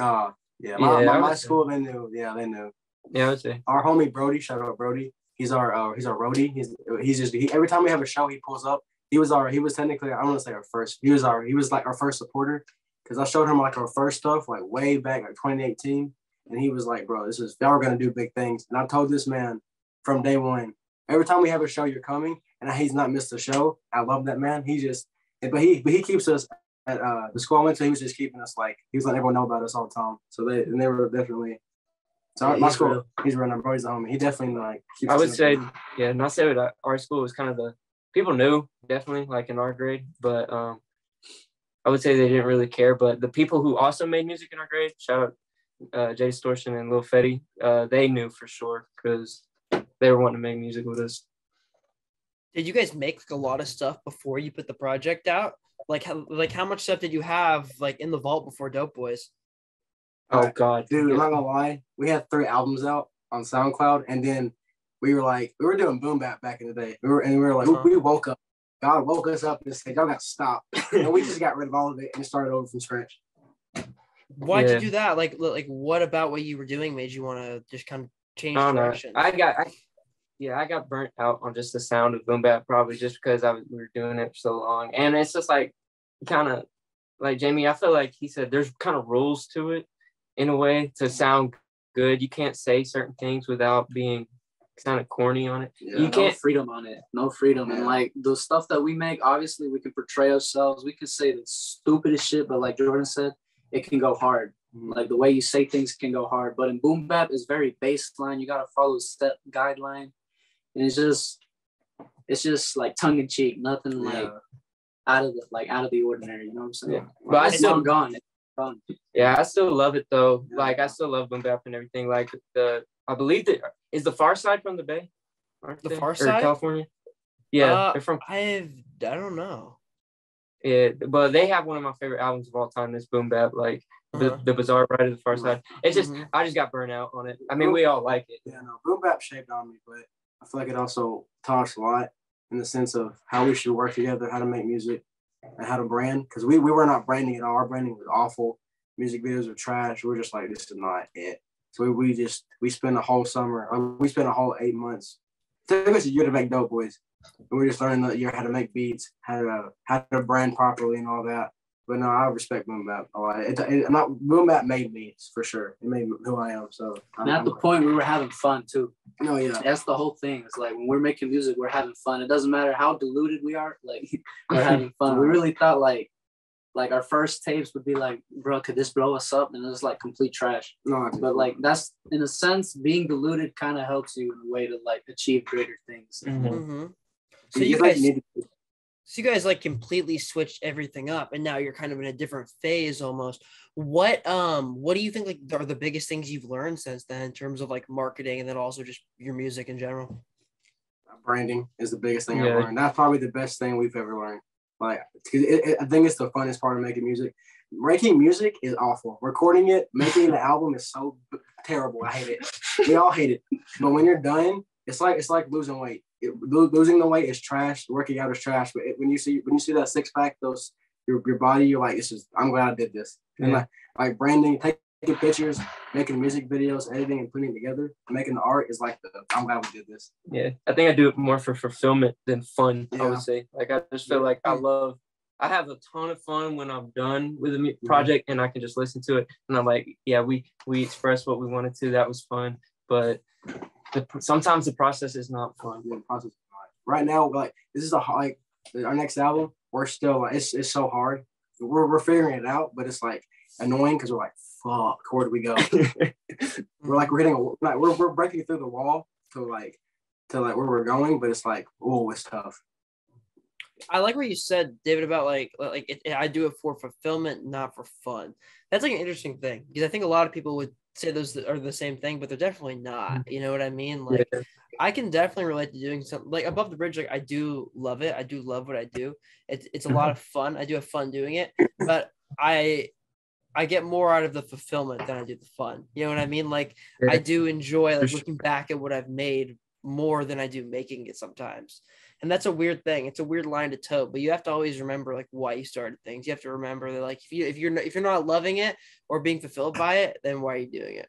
Uh, yeah, my, yeah, my, my school, they knew. Yeah, they knew. Yeah, I would say. Our homie Brody, shout out Brody. He's our, uh, he's our roadie. He's, he's just, he, every time we have a show, he pulls up. He was our, he was technically, I don't want to say our first, he was our, he was like our first supporter. Cause I showed him like our first stuff, like way back, like twenty eighteen. And he was like, bro, this is, y'all are going to do big things. And I told this man from day one, every time we have a show, you're coming. And he's not missed a show. I love that man. He just, But he but he keeps us at uh, the school I went to. He was just keeping us like he was letting everyone know about us all the time. So they and they were definitely. So yeah, my he's school, real. he's running. Bro, he's the homie. He definitely like. Keeps I would say, them. yeah, not say that our school was kind of the people knew definitely like in our grade, but um, I would say they didn't really care. But the people who also made music in our grade, shout out uh, Jay Storson and Lil Fetty, uh, they knew for sure because they were wanting to make music with us. Did you guys make like, a lot of stuff before you put the project out? Like how, like how much stuff did you have like in the vault before Dope Boys? Oh God, dude, I'm not gonna lie. We had three albums out on SoundCloud, and then we were like, we were doing boom bap back in the day. We were and we were like, uh-huh. we woke up. God woke us up and said, y'all got to stop, and we just got rid of all of it and started over from scratch. Why'd yeah. you do that? Like, like what about what you were doing made you want to just kind of change direction? I got. I- Yeah, I got burnt out on just the sound of boom bap, probably just because I was, we were doing it for so long. And it's just like, kind of, like Jamie, I feel like he said there's kind of rules to it in a way to sound good. You can't say certain things without being kind of corny on it. Yeah, you can't no freedom on it. No freedom. And like the stuff that we make, obviously we can portray ourselves. We can say the stupidest shit, but like Jordan said, it can go hard. Mm-hmm. Like the way you say things can go hard, but in boom bap is very baseline. You gotta follow step guideline, and it's just it's just like tongue in cheek, nothing yeah. like out of the like out of the ordinary. You know what I'm saying? Yeah. But like, I still I'm gone. It's fun. Yeah, I still love it though. Yeah. Like I still love boom bap and everything. Like the I believe that is the Far Side from the Bay, aren't the they? Far Side, or California. Yeah, uh, they're from. I've I don't know. Yeah, but they have one of my favorite albums of all time. This boom bap, like the uh-huh. the bizarre ride of the Far Side. It's just mm-hmm. I just got burnt out on it. I mean, boom, we all like it. Yeah, no, boom bap shaped on me, but I feel like it also talks a lot in the sense of how we should work together, how to make music, and how to brand. Because we we were not branding at all. Our branding was awful. Music videos were trash. We we're just like, this is not it. So we, we just we spent a whole summer. Or we spent a whole eight months. It took us a year to make Dope Boys. And we just learned that year how to make beats, how to how to brand properly, and all that. But no, I respect boom bap a lot. It, it, not boom bap made me for sure. It made me who I am. So and at the point we were having fun too. No, yeah, that's the whole thing. It's like when we're making music, we're having fun. It doesn't matter how deluded we are. Like we're having fun. We really thought like like our first tapes would be like, bro, could this blow us up? And it was like complete trash. No, but like that's in a sense being deluded kind of helps you in a way to like achieve greater things. Mm-hmm. Mm-hmm. So you guys, so you guys like completely switched everything up, and now you're kind of in a different phase almost. What um, what do you think like are the biggest things you've learned since then in terms of like marketing and then also just your music in general? Branding is the biggest thing yeah. I've learned. That's probably the best thing we've ever learned. Like, cause it, it, I think it's the funnest part of making music. Making music is awful. Recording it, making the album is so terrible. I hate it. We all hate it. But when you're done, it's like it's like losing weight. It, losing the weight is trash. Working out is trash. But it, when you see when you see that six pack, those your your body, you're like, it's just I'm glad I did this. Yeah. And like like branding, taking pictures, making music videos, editing and putting it together, making the art is like the I'm glad we did this. Yeah, I think I do it more for fulfillment than fun. Yeah. I would say like I just feel yeah. like I love. I have a ton of fun when I'm done with a project yeah. and I can just listen to it and I'm like, yeah, we we expressed what we wanted to. That was fun, but. The, sometimes the process is not fun. Yeah, the process is not. Right now, like this is a like our next album. We're still like, it's it's so hard. We're we're figuring it out, but it's like annoying because we're like, fuck, where do we go? We're like we're hitting a like we're we're breaking through the wall to like to like where we're going, but it's like oh, it's tough. I like what you said, David, about like like it, it, I do it for fulfillment, not for fun. That's like an interesting thing because I think a lot of people would say those are the same thing, but they're definitely not. You know what I mean? Like yeah. I can definitely relate to doing something like Above the Bridge. Like I do love it. I do love what I do. It's it's a lot of fun. I do have fun doing it, but I I get more out of the fulfillment than I do the fun. You know what I mean? Like yeah. I do enjoy like looking back at what I've made more than I do making it sometimes. And that's a weird thing. It's a weird line to toe, but you have to always remember like why you started things. You have to remember that like if you if you're if you're not loving it or being fulfilled by it, then why are you doing it?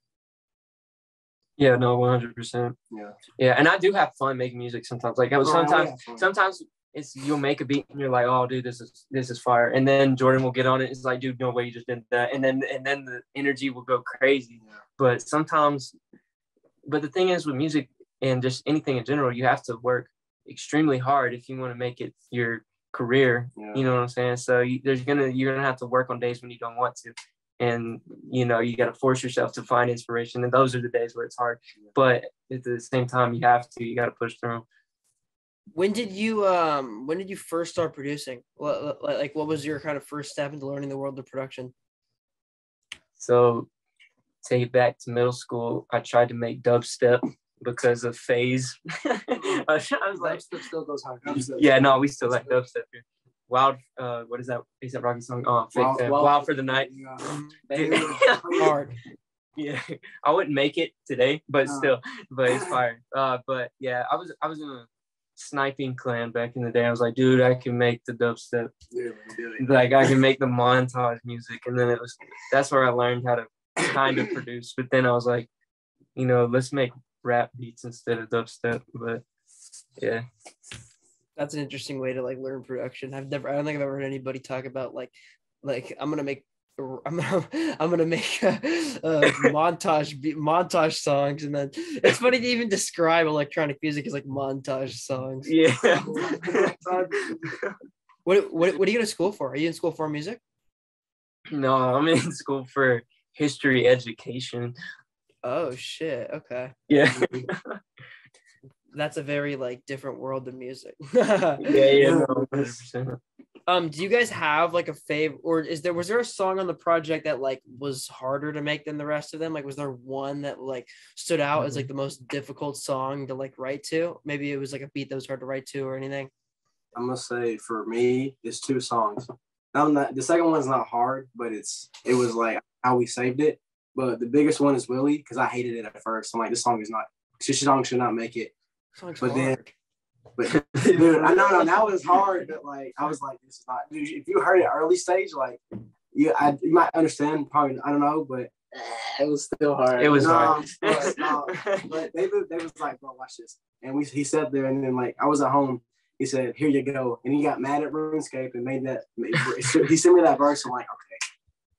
Yeah, no, one hundred percent. Yeah, yeah. And I do have fun making music sometimes. Like I was sometimes oh, yeah. sometimes it's you'll make a beat and you're like, oh, dude, this is this is fire. And then Jordan will get on it. It's like, dude, no way, you just did that. And then and then the energy will go crazy. Yeah. But sometimes, but the thing is with music and just anything in general, you have to work extremely hard if you want to make it your career. Yeah. You know what I'm saying? So you, there's gonna you're gonna have to work on days when you don't want to, and you know you got to force yourself to find inspiration, and those are the days where it's hard. Yeah. But at the same time, you have to you got to push through. When did you um when did you first start producing? What, like what was your kind of first step into learning the world of production? So take it back to middle school. I tried to make dubstep. Because of phase, I was like, dubstep still goes hard. Dubstep. Yeah, no, we still like dubstep. Wild, uh, what is that? Is that Rocky song? Oh, Wild, Wild, Wild, Wild for the Night. Yeah. Hard. Yeah, I wouldn't make it today, but no. still, but it's fire. Uh, but yeah, I was I was in a sniping clan back in the day. I was like, dude, I can make the dubstep. Yeah, like I can make the montage music, and then it was that's where I learned how to kind of produce. But then I was like, you know, let's make rap beats instead of dubstep. But yeah, that's an interesting way to like learn production. I've never I don't think I've ever heard anybody talk about like like I'm gonna make I'm gonna, I'm gonna make a, a montage be, montage songs, and then it's funny to even describe electronic music as like montage songs. Yeah. what, what what are you going to school for? Are you in school for music? No, I'm in school for history education. Oh shit. Okay. Yeah. That's a very like different world than music. yeah, yeah. No, one hundred percent. Um, do you guys have like a fave, or is there was there a song on the project that like was harder to make than the rest of them? Like, was there one that like stood out as like the most difficult song to like write to? Maybe it was like a beat that was hard to write to or anything. I'm gonna say for me, it's two songs. I'm not the second one's not hard, but it's it was like how we saved it. But the biggest one is Willie, because I hated it at first. I'm like, this song is not this song should not make it. But hard. then, but dude, I know no, that was hard. But like, I was like, this is not. Dude, if you heard it early stage, like, you, I, you might understand. Probably, I don't know, but it was still hard. It was no, hard. But, no, but they, they was like, bro, watch this. And we, he sat there, and then like, I was at home. He said, here you go. And he got mad at RuneScape and made that. Made, he sent me that verse. I'm like, okay,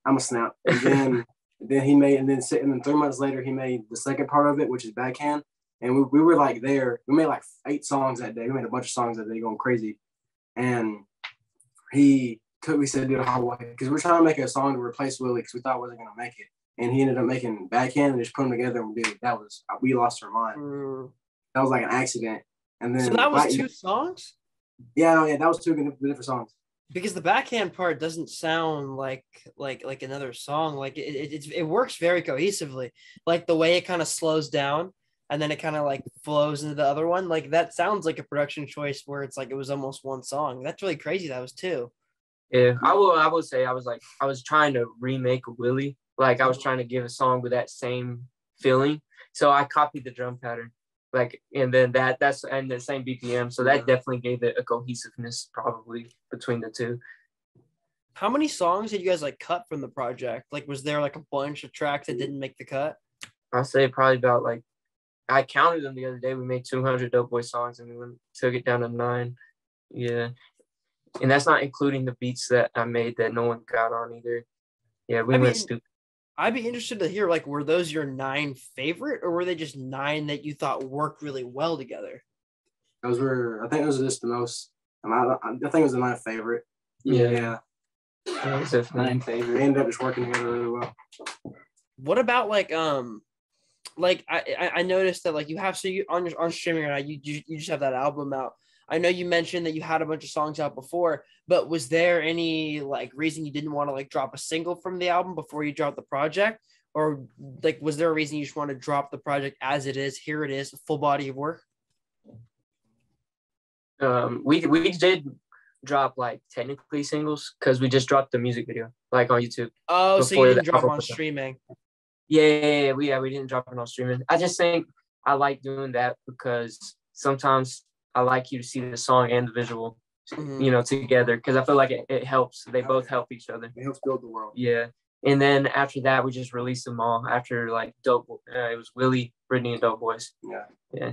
I'm a snap. And then, then he made, and then and then three months later, he made the second part of it, which is Backhand. And we, we were like there. We made like eight songs that day. We made a bunch of songs that day going crazy. And he took, we said, dude, how because we we're trying to make a song to replace Willie because we thought we wasn't going to make it. And he ended up making Backhand and just put them together. And we did it. That was, we lost our mind. Mm. That was like an accident. And then. So that was like, two songs? Yeah, no, yeah, that was two different songs. Because the Backhand part doesn't sound like like like another song. Like it, it, it's, it works very cohesively. Like the way it kind of slows down. And then it kind of like flows into the other one. Like that sounds like a production choice where it's like it was almost one song. That's really crazy. That was two. Yeah, I will. I will say I was like I was trying to remake Willie. Like I was trying to give a song with that same feeling. So I copied the drum pattern. Like and then that that's and the same B P M. So that yeah. definitely gave it a cohesiveness probably between the two. How many songs did you guys like cut from the project? Like was there like a bunch of tracks that didn't make the cut? I'll say probably about like. I counted them the other day. We made two hundred Dope Boy songs and we took it down to nine. Yeah. And that's not including the beats that I made that no one got on either. Yeah, we I went mean, stupid. I'd be interested to hear, like, were those your nine favorite or were they just nine that you thought worked really well together? Those were, I think those are just the most, and I, I think it was the nine favorite. Yeah. Yeah. yeah it was nine favorite. They ended up just working together really well. What about, like, um, Like I, I noticed that like you have so you on your on streaming right now you, you you just have that album out. I know you mentioned that you had a bunch of songs out before, but was there any like reason you didn't want to like drop a single from the album before you dropped the project, or like was there a reason you just want to drop the project as it is? Here it is, a full body of work. Um, we we did drop like technically singles because we just dropped the music video like on YouTube. Oh, so you didn't drop on streaming. Yeah, yeah, yeah, we yeah, we didn't drop it on streaming. I just think I like doing that because sometimes I like you to see the song and the visual, mm-hmm. you know, together because I feel like it, it helps. They both help each other. It helps build the world. Yeah, and then after that, we just released them all. After like Dope, uh, it was Willie, Brittany, and Dope Boys. Yeah, yeah.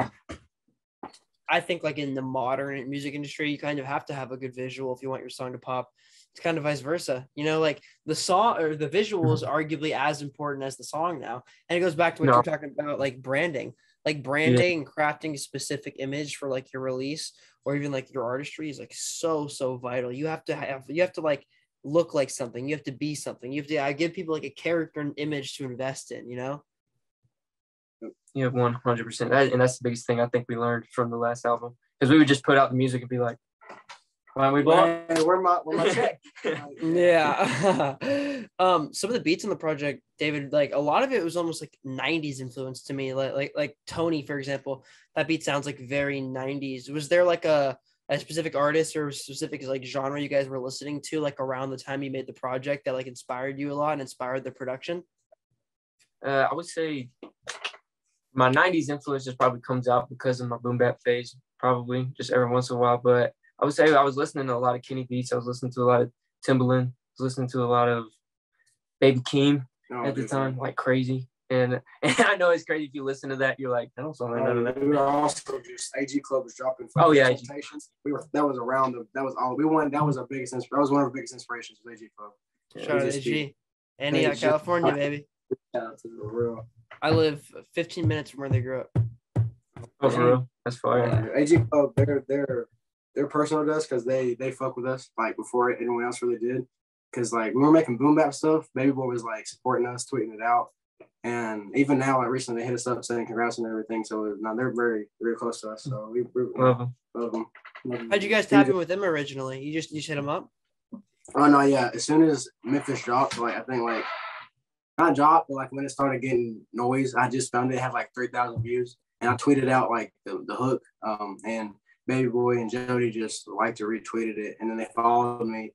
I think like in the modern music industry, you kind of have to have a good visual if you want your song to pop. It's kind of vice versa, you know, like the song or the visual is arguably as important as the song now. And it goes back to what no. you're talking about, like branding, like branding, yeah. and crafting a specific image for like your release or even like your artistry is like so, so vital. You have to have, you have to like look like something, you have to be something, you have to I give people like a character and image to invest in, you know? You have one hundred percent. That, and that's the biggest thing I think we learned from the last album because we would just put out the music and be like, why we well, where my, where my check? yeah. um, some of the beats on the project, David, like a lot of it was almost like nineties influence to me. Like, like, like Tony, for example, that beat sounds like very nineties. Was there like a, a specific artist or specific like genre you guys were listening to, like around the time you made the project that like inspired you a lot and inspired the production? Uh, I would say my nineties influence just probably comes out because of my boom bap phase, probably just every once in a while. But I would say I was listening to a lot of Kenny Beats. I was listening to a lot of Timbaland. I was listening to a lot of Baby Keem no, at the dude, time, man. Like crazy. And, and I know it's crazy if you listen to that, you're like, I don't know. None of that. We were also just A G Club was dropping. Oh yeah, we were. That was around. The, that was all we won. That was our biggest. That was one of our biggest inspirations was A G Club. Shout out A G, Andy, out California, baby. Shout out to the real. I live fifteen minutes from where they grew up. Oh, for real? That's fire. Yeah. A G Club, they're they're. They're personal to us because they they fuck with us like before anyone else really did. because like we were making boom bap stuff. Baby Boy was like supporting us, tweeting it out, and even now, like recently, they hit us up saying congrats and everything. So now they're very, very close to us. So we uh-huh. love them. How'd you guys tap in with them originally? You just you just hit them up? Oh no, yeah. As soon as Memphis dropped, like I think like not dropped, but like when it started getting noise, I just found it had like three thousand views, and I tweeted out like the, the hook, um, and Baby Boy and Jody just liked to retweeted it, and then they followed me.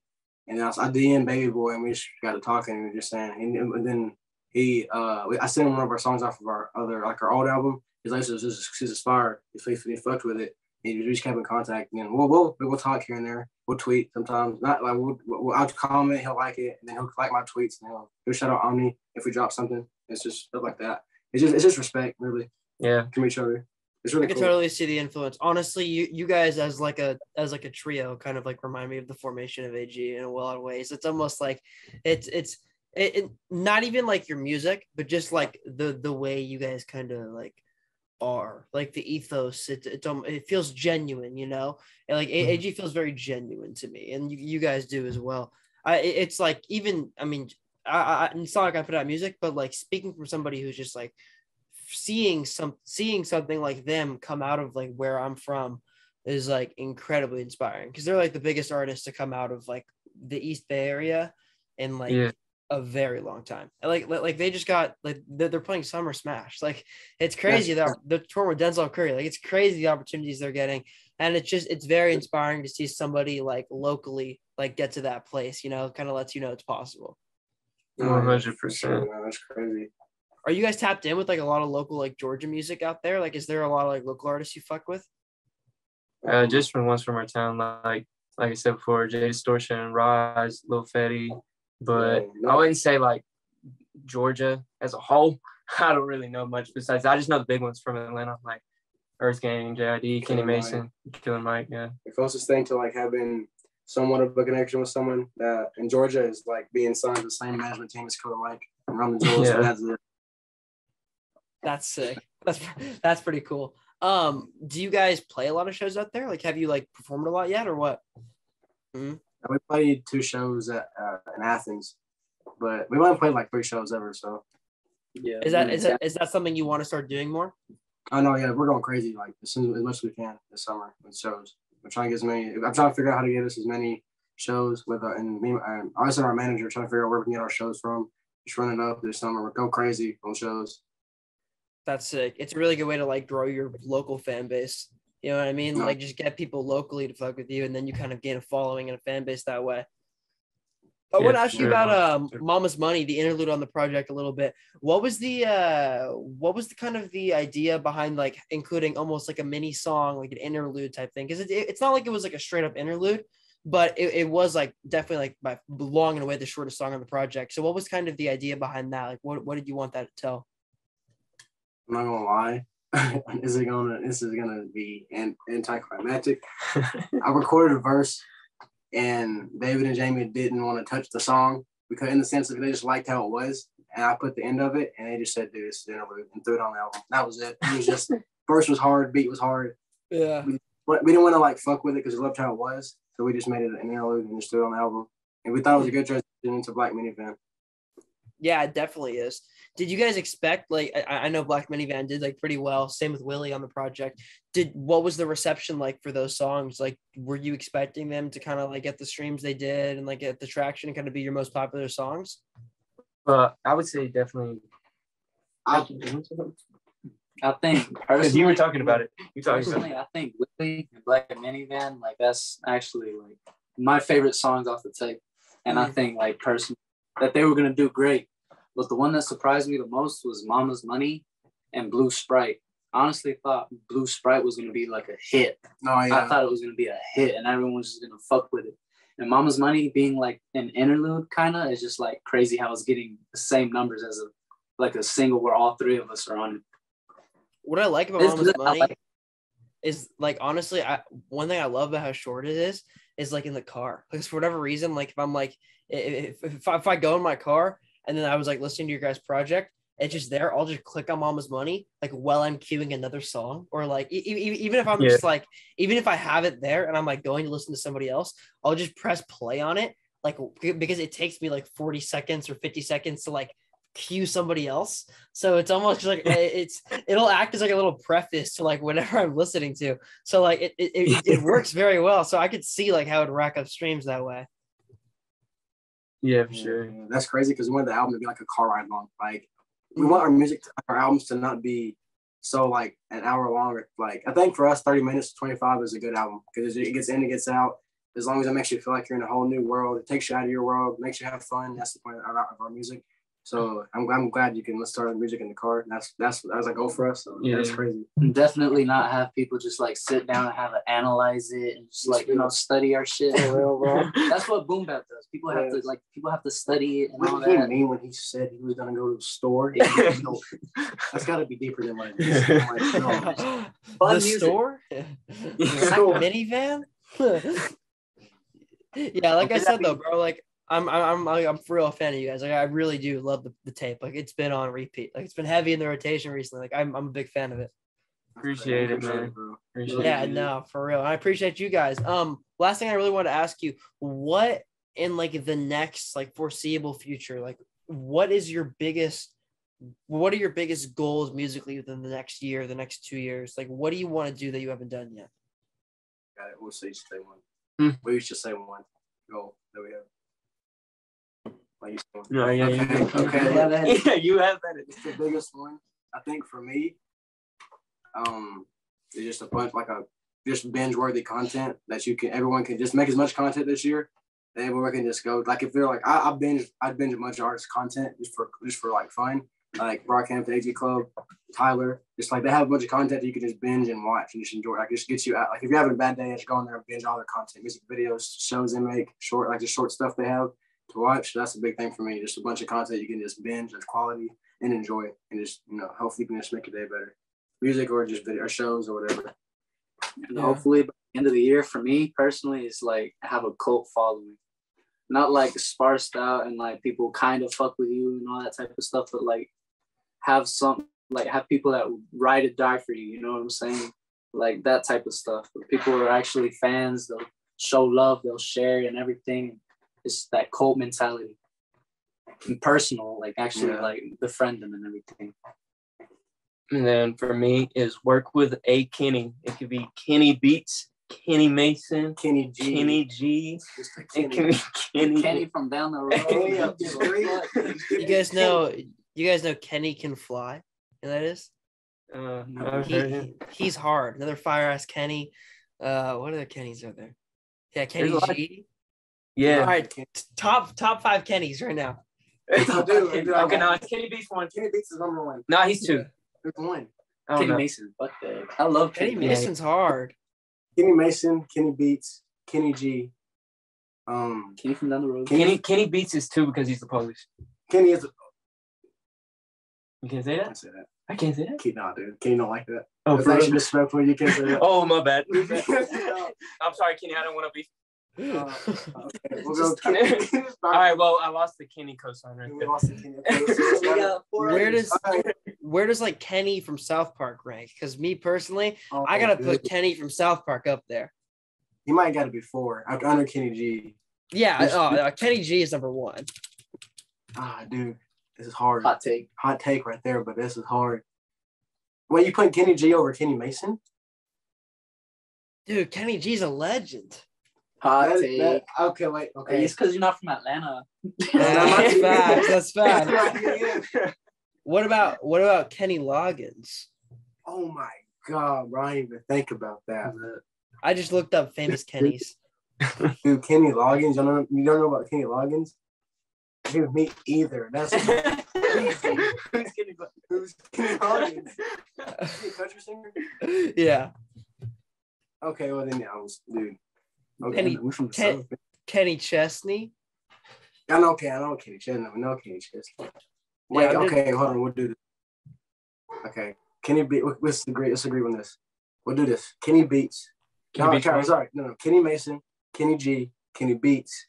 And then I, I D M'd Baby Boy, and we just got to talking, and we were just saying, and, and then he, uh, I sent him one of our songs off of our other, like our old album. His life was just his inspired. He, he fucked with it. And he just kept in contact, and we'll, we'll we'll talk here and there. We'll tweet sometimes. Not like we'll, we'll I'll comment, he'll like it, and then he'll like my tweets, and he'll, he'll shout out Omni if we drop something. It's just stuff like that. It's just it's just respect, really. Yeah, from each other. It's really I can cool. totally see the influence. Honestly, you, you guys as like a as like a trio kind of like remind me of the formation of A G in a lot of ways. It's almost like it's it's it, it, not even like your music, but just like the the way you guys kind of like are, like the ethos. It it, it feels genuine, you know. And like mm-hmm. A G feels very genuine to me, and you, you guys do as well. I it's like even I mean I, I it's not like I put out music, but like speaking from somebody who's just like. seeing some seeing something like them come out of like where I'm from is like incredibly inspiring, because they're like the biggest artists to come out of like the East Bay area in like yeah. a very long time. And like like they just got like they're playing Summer Smash. Like it's crazy that they're touring with Denzel Curry. Like it's crazy the opportunities they're getting, and it's just it's very inspiring to see somebody like locally like get to that place. You know, kind of lets you know it's possible. One hundred percent. That's crazy. Are you guys tapped in with like a lot of local like Georgia music out there? Like, is there a lot of like local artists you fuck with? Uh, just from ones from our town, like like I said before, J Distortion, Rise, Lil Fetty. But I wouldn't say like Georgia as a whole. I don't really know much besides. I just know the big ones from Atlanta, like Earth Gang, J I D, Kenny Mason, Killer Mike. Yeah. The closest thing to like having somewhat of a connection with someone that in Georgia is like being signed to the same management team as Killer Mike and Roman Jones. Yeah. That's it. That's sick. That's that's pretty cool. Um, do you guys play a lot of shows out there? Like, have you like performed a lot yet, or what? Mm-hmm. We played two shows at, uh, in Athens, but we've only played like three shows ever. So, yeah. Is that is that is that something you want to start doing more? Oh no, yeah, we're going crazy like as soon as much as we can this summer with shows. We're trying to get as many. I'm trying to figure out how to get us as many shows with uh, and me and us and our manager trying to figure out where we can get our shows from. Just run it up this summer. We're going crazy on shows. That's sick. It's a really good way to like grow your local fan base. You know what I mean? Like just get people locally to fuck with you, and then you kind of gain a following and a fan base that way. I yeah, want to ask you about um, Mama's Money, the interlude on the project a little bit. What was the uh, what was the kind of the idea behind like including almost like a mini song, like an interlude type thing? Because it, it, it's not like it was like a straight up interlude, but it, it was like definitely like by long and away the shortest song on the project. So what was kind of the idea behind that? Like what what did you want that to tell? I'm not gonna lie. is it gonna this is gonna be an, anticlimactic. I recorded a verse and David and Jamie didn't want to touch the song because in the sense of they just liked how it was, and I put the end of it and they just said, dude, this is an interlude, and threw it on the album. That was it. It was just verse was hard, beat was hard. Yeah. We, we didn't want to like fuck with it because we loved how it was. So we just made it an interlude and just threw it on the album. And we thought it was a good transition into Black Minivan. Yeah, it definitely is. Did you guys expect, like, I, I know Black Minivan did, like, pretty well. Same with Willie on the project. Did What was the reception like for those songs? Like, were you expecting them to kind of, like, get the streams they did and, like, get the traction and kind of be your most popular songs? Uh, I would say definitely. I, I think personally. You were talking about it. You talking personally, about it. I think Willie and Black Minivan, like, that's actually, like, my favorite songs off the tape. And mm-hmm. I think, like, personally, that they were going to do great. But the one that surprised me the most was Mama's Money and Blue Sprite. I honestly thought Blue Sprite was going to be like a hit. No, oh, yeah. I thought it was going to be a hit and everyone was just going to fuck with it. And Mama's Money being like an interlude kind of is just like crazy how it's getting the same numbers as a like a single where all three of us are on it. What I like about it's Mama's Money like is like, honestly, I one thing I love about how short it is is like in the car. Because for whatever reason, like if I'm like, if, if, I, if I go in my car, and then I was like listening to your guys' project. It's just there. I'll just click on Mama's Money, like while I'm queuing another song, or like e- e- even if I'm yeah. just like, even if I have it there and I'm like going to listen to somebody else, I'll just press play on it. like, because it takes me like forty seconds or fifty seconds to like cue somebody else. So it's almost like it's it'll act as like a little preface to like whatever I'm listening to. So like it it, it, it works very well. So I could see like how it rack up streams that way. Yeah, for sure. Yeah, that's crazy because we wanted the album to be like a car ride long. Like we want our music, to, our albums to not be so like an hour long. Like I think for us, thirty minutes to twenty-five is a good album because it gets in, it gets out. As long as it makes you feel like you're in a whole new world, it takes you out of your world, makes you have fun. That's the point of our, of our music. So I'm I'm glad you can let's start music in the car. That's that's that was like go for us. So yeah, that's crazy. Definitely not have people just like sit down and have to analyze it and just like you know study our shit. That's what Boom Bap does. People have yeah. to like people have to study it and what all that. What did he mean when he said he was gonna go to the store? That's gotta be deeper than what it is. Like, no. Fun the music. Store? Store. Minivan? Yeah, like I said though, bro, like I'm I'm I'm I'm for real a fan of you guys. Like I really do love the, the tape. Like it's been on repeat. Like it's been heavy in the rotation recently. Like I'm I'm a big fan of it. Appreciate it, man. Appreciate yeah, it. no, for real. I appreciate you guys. Um, last thing I really want to ask you, what in like the next like foreseeable future, like what is your biggest, what are your biggest goals musically within the next year, the next two years? Like what do you want to do that you haven't done yet? Got it. We'll say say one. Hmm. We should say one goal that we have. Like no, yeah, okay. yeah, okay. okay. yeah, you have that. It's the biggest one, I think, for me. Um, it's just a bunch like a just binge-worthy content that you can. Everyone can just make as much content this year. That everyone can just go like if they're like I, I binge, I binge a bunch of artist content just for just for like fun, like Brockhampton, A G Club, Tyler. Just like they have a bunch of content that you can just binge and watch and just enjoy. Like just gets you out. Like if you're having a bad day, just go in there and binge all their content, music videos, shows they make, short like just short stuff they have. To watch, that's a big thing for me. Just a bunch of content you can just binge of quality and enjoy, and just you know, hopefully you can just make your day better. Music or just video or shows or whatever. And yeah. Hopefully, by the end of the year, for me personally, it's like I have a cult following, not like sparsed out and like people kind of fuck with you and all that type of stuff, but like have some like have people that ride or die for you. You know what I'm saying? Like that type of stuff. But people are actually fans. They'll show love. They'll share and everything. It's that cold mentality and personal, like actually yeah. like befriend them and everything. And then for me is work with a Kenny. It could be Kenny Beats, Kenny Mason, Kenny G, Kenny G. Kenny. It can be Kenny. Kenny from down the road. You guys know, you guys know Kenny Can Fly. You know that is? Uh, no, he, he, he's hard. Another fire ass Kenny. Uh, what other Kennys are there? Yeah, Kenny G. Yeah. All right. Top top five Kennys right now. I do. I do. Okay, no, Kenny Beats one. Kenny Beats is number one. No, he's two. He's one. Kenny know. Mason. Fuck that. I love Kenny, Kenny Mason's man. Hard. Kenny Mason, Kenny Beats, Kenny G. Um, Kenny from down the road. Kenny Kenny Beats is two because he's the Polish. Kenny is. A... You can't say that. I can't say that. I can't say that. Kenny, nah, dude. Kenny don't like that. Oh, for real? Disrespectful. You can't say that. Oh, my bad. I'm sorry, Kenny. I don't want to be. Uh, okay. We'll go all right, well, I lost the Kenny cosign right there. Lost the Kenny cosign. Where does where does like Kenny from South Park rank? Because me personally, oh, I gotta dude. put Kenny from South Park up there. You might gotta be four under Kenny G. Yeah, oh, uh, Kenny G is number one. Ah, dude, this is hard. Hot take, hot take right there, but this is hard. Well, you put Kenny G over Kenny Mason, dude. Kenny G's a legend. Hot take. That, okay, wait. Okay, hey, it's because you're not from Atlanta. That's bad. That's bad. What about what about Kenny Loggins? Oh my God, bro, I didn't even think about that. I just looked up famous Kennys. Dude, Kenny Loggins. You don't know, you don't know about Kenny Loggins? Dude, me either. That's who's Kenny? Who's Kenny Loggins? Is he a country singer? Yeah. Okay, well then, yeah, I was, dude. Okay, Kenny, we're from Ken, Kenny Chesney. I know, okay, I know Kenny Chesney. I know Kenny Chesney. Wait, yeah, okay, hold on, we'll do this. Okay, Kenny Beats. Let's agree. Let's agree on this. We'll do this. Kenny Beats. Kenny no, Beats okay, sorry, no, no. Kenny Mason, Kenny G, Kenny Beats,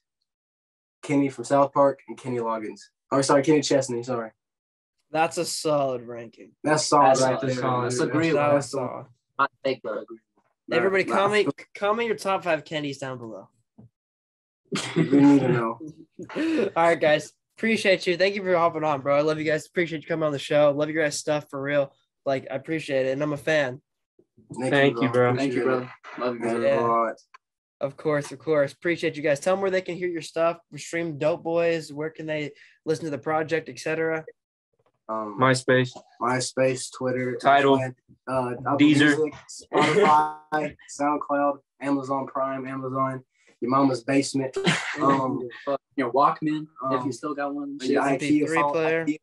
Kenny from South Park, and Kenny Loggins. Oh, sorry, Kenny Chesney. Sorry. That's a solid ranking. That's solid. That's right solid. Solid. That's agreeable. That's solid. I think we're agreeable. Everybody, nah, comment nah. comment your top five Kennys down below. We need to know. All right, guys. Appreciate you. Thank you for hopping on, bro. I love you guys. Appreciate you coming on the show. Love your guys' stuff for real. Like, I appreciate it. And I'm a fan. Thank, Thank you, bro. Thank you, bro. Love you guys a lot. Of course, of course. Appreciate you guys. Tell them where they can hear your stuff. We stream Dope Boys. Where can they listen to the project, et cetera? Um, MySpace. MySpace, Twitter, Tidal, Instagram, uh, Deezer, Music, Spotify, SoundCloud, Amazon Prime, Amazon, your mama's basement, um, your Walkman, um, if you still got one, your I P, player, I P,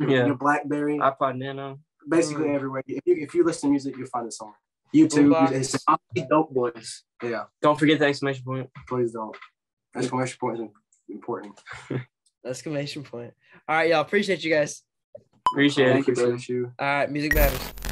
yeah, your BlackBerry, iPod Nano, basically mm. everywhere. If you if you listen to music, you'll find it somewhere. YouTube, it's Dope Boys. Yeah. Don't forget the exclamation point. Please don't. Exclamation point is important. Exclamation point. All right, y'all. Appreciate you guys. Appreciate it. Thank you. All right, music matters.